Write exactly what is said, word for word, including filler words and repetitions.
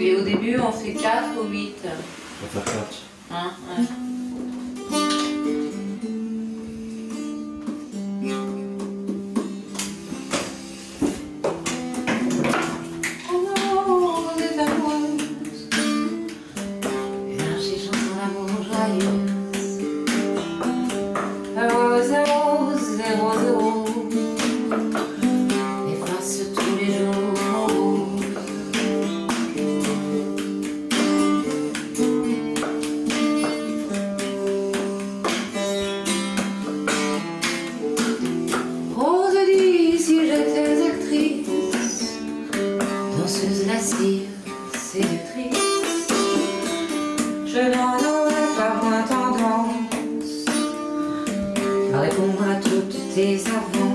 Mais au début, on fait quatre ou huit. On va faire quatre. Hein, ouais. Répondre à toutes tes avants.